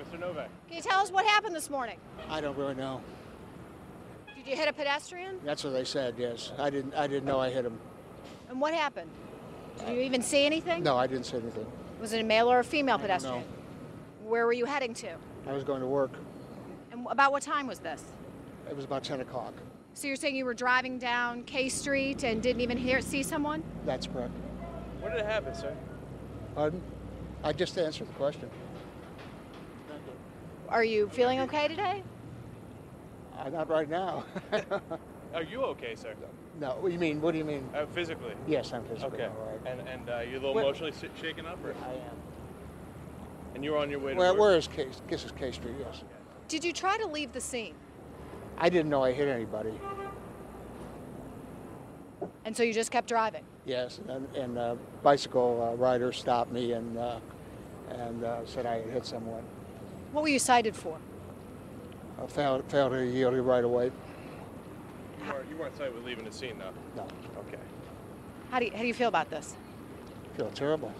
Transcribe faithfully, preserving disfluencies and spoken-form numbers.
Mister Novak. Can you tell us what happened this morning? I don't really know. Did you hit a pedestrian? That's what they said, yes. I didn't, I didn't know I hit him. And what happened? Did you even see anything? No, I didn't see anything. Was it a male or a female pedestrian? No. Where were you heading to? I was going to work. And about what time was this? It was about ten o'clock. So you're saying you were driving down K Street and didn't even hear see someone? That's correct. What did it happen, sir? Pardon? I just answered the question. Thank you. Are you feeling okay today? Uh, not right now. Are you okay, sir? No. What do you mean? What do you mean? Uh, physically. Yes, I'm physically okay. All right. And and uh, you a little what? emotionally shaken up, or? I am. And you were on your way to well, work? Where is K? This is K Street. Yes. Did you try to leave the scene? I didn't know I hit anybody. And so you just kept driving? Yes, and, and a bicycle uh, rider stopped me and uh, and uh, said I had hit someone. What were you cited for? I failed, failed to yield a right away. You, are, you weren't cited with leaving the scene, though? No. Okay. How do you, how do you feel about this? I feel terrible.